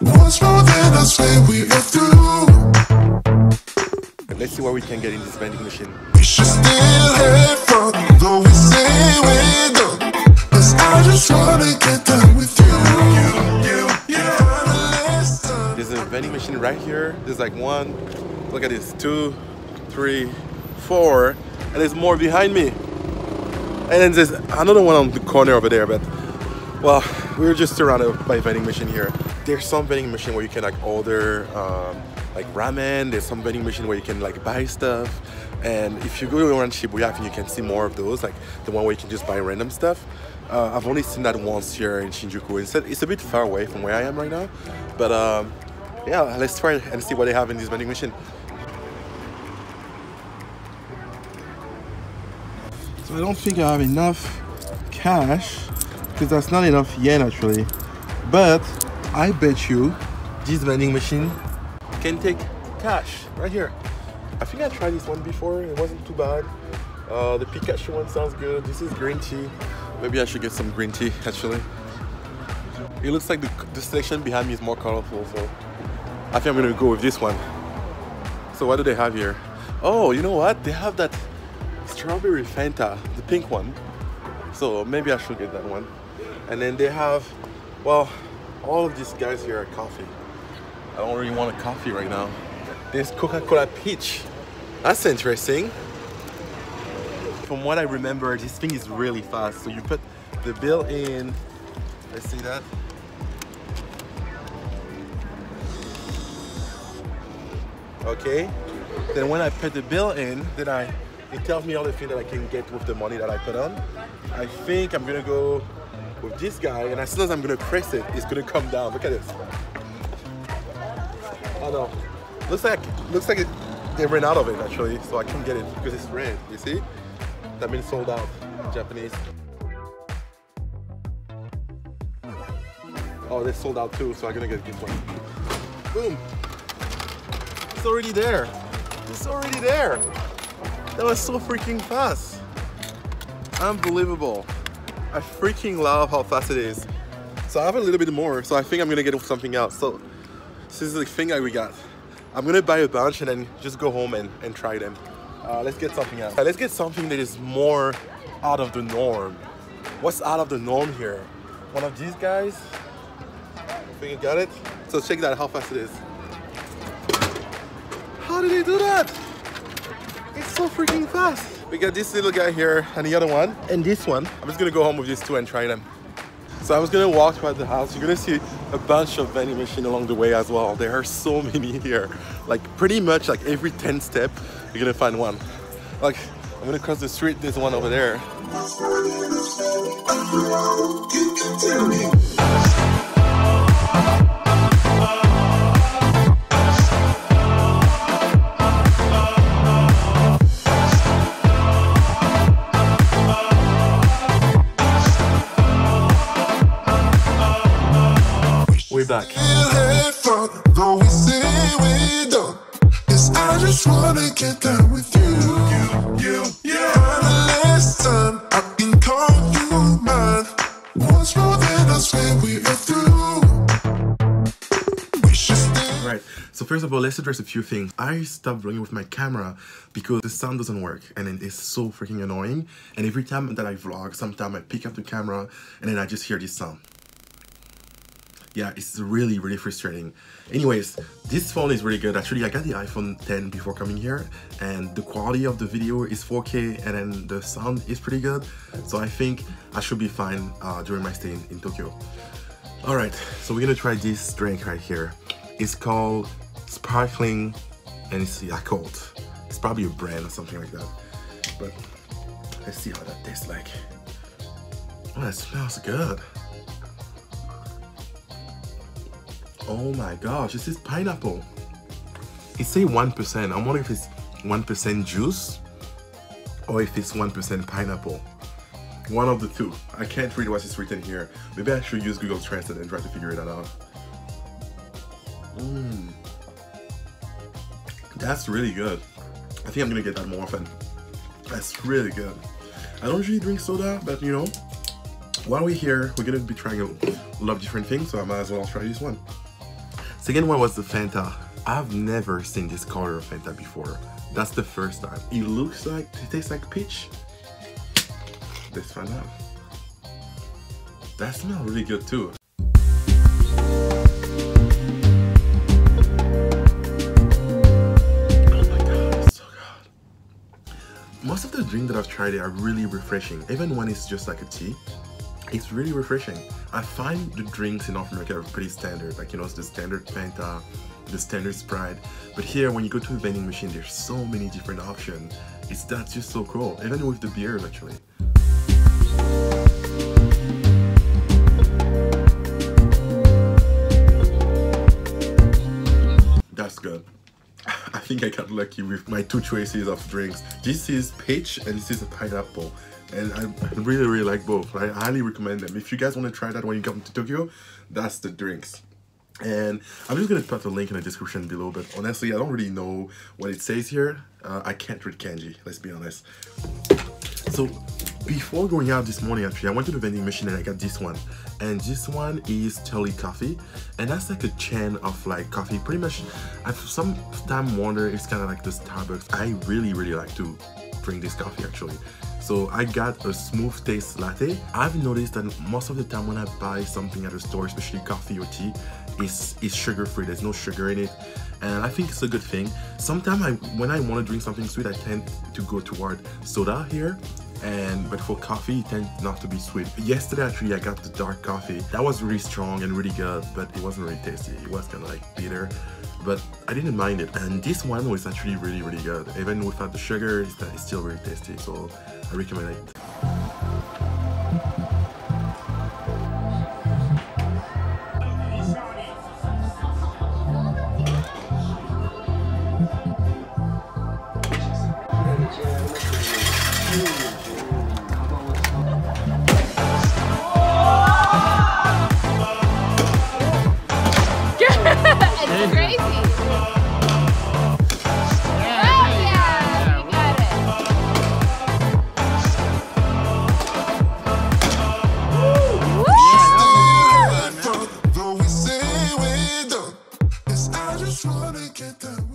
Once more than I say we have to. Let's see what we can get in this vending machine. We should still have fun, though we say we're done. Cause I just wanna get done with you. There's a vending machine right here. There's like one, look at this, 2, 3, 4, and there's more behind me. And then there's another one on the corner over there, but well, we're just surrounded by vending machine here. There's some vending machine where you can like order like ramen. There's some vending machine where you can like buy stuff. And if you go around Shibuya, I think you can see more of those, like the one where you can just buy random stuff. I've only seen that once here in Shinjuku. It's a bit far away from where I am right now, but yeah, let's try and see what they have in this vending machine. So I don't think I have enough cash, because that's not enough yen actually. But I bet you this vending machine can take cash right here. I think I tried this one before, it wasn't too bad. The Pikachu one sounds good. This is green tea. Maybe I should get some green tea actually. It looks like the selection behind me is more colorful, so I think I'm gonna go with this one. So what do they have here? Oh, you know what? They have that strawberry Fanta, the pink one. So maybe I should get that one. And then they have, well, all of these guys here are coffee. I don't really want a coffee right now. There's Coca-Cola Peach. That's interesting. From what I remember, this thing is really fast. So you put the bill in. Let's see that. Okay. Then when I put the bill in, then it tells me all the things that I can get with the money that I put on. I think I'm gonna go with this guy, and as soon as I'm gonna press it, it's gonna come down. Look at this. Oh no. Looks like they ran out of it actually, so I can't get it because it's red, you see? That means sold out in Japanese. Oh, they sold out too, so I'm gonna get this one. Boom! It's already there. It's already there. That was so freaking fast. Unbelievable. I freaking love how fast it is. So I have a little bit more, so I think I'm gonna get something else. So this is the thing that we got. I'm gonna buy a bunch and then just go home and try them. Let's get something else. Let's get something that is more out of the norm. What's out of the norm here? One of these guys. I think you got it. So check that, how fast it is. How did they do that? It's so freaking fast. We got this little guy here and the other one and this one. I'm just gonna go home with these two and try them. So I was gonna walk throughout the house. You're gonna see a bunch of vending machines along the way as well. There are so many here. Like pretty much like every 10 step, you're gonna find one. Like I'm gonna cross the street, there's one over there. Back. Right, so first of all, let's address a few things. I stopped vlogging with my camera because the sound doesn't work and it's so freaking annoying. And every time that I vlog, sometimes I pick up the camera and then I just hear this sound. Yeah, it's really, really frustrating. Anyways, this phone is really good. Actually, I got the iPhone 10 before coming here, and the quality of the video is 4K, and then the sound is pretty good. So I think I should be fine during my stay in Tokyo. All right, so we're gonna try this drink right here. It's called Sparkling, and it's Yakult. It's probably a brand or something like that. But let's see how that tastes like. Oh, that smells good. Oh my gosh, this is pineapple. It say 1%. I wonder if it's 1% juice or if it's 1% pineapple. One of the two. I can't read what is written here. Maybe I should use Google Translate and try to figure it out. Mmm. That's really good. I think I'm gonna get that more often. That's really good. I don't usually drink soda, but you know, while we're here, we're gonna be trying a lot of different things, so I might as well try this one. Second one was the Fanta. I've never seen this color of Fanta before. That's the first time. It looks like, it tastes like peach. Let's find out. That smells really good too. Most of the drinks that I've tried are really refreshing, even when it's just like a tea. It's really refreshing. I find the drinks in North America are pretty standard, like, you know, it's the standard Fanta, the standard Sprite. But here, when you go to a vending machine, there's so many different options. That's just so cool, even with the beer, actually. That's good. I think I got lucky with my two choices of drinks. This is peach and this is a pineapple. And I really like both. I highly recommend them. If you guys want to try that when you come to Tokyo, that's the drinks. And I'm just going to put the link in the description below, but honestly, I don't really know what it says here. I can't read kanji, let's be honest. So before going out this morning, actually, I went to the vending machine and I got this one. And this one is Tully Coffee. And that's like a chain of like coffee. Pretty much, I've sometimes wondered if it's kind of like the Starbucks. I really like to drink this coffee, actually. So I got a smooth taste latte. I've noticed that most of the time when I buy something at a store, especially coffee or tea, it's sugar-free. There's no sugar in it. And I think it's a good thing. Sometimes when I want to drink something sweet, I tend to go toward soda here. But for coffee, it tends not to be sweet. Yesterday, actually, I got the dark coffee. That was really strong and really good, but it wasn't really tasty. It was kind of like bitter, but I didn't mind it. And this one was actually really good. Even without the sugar, it's still really tasty. So I recommend it. Get them.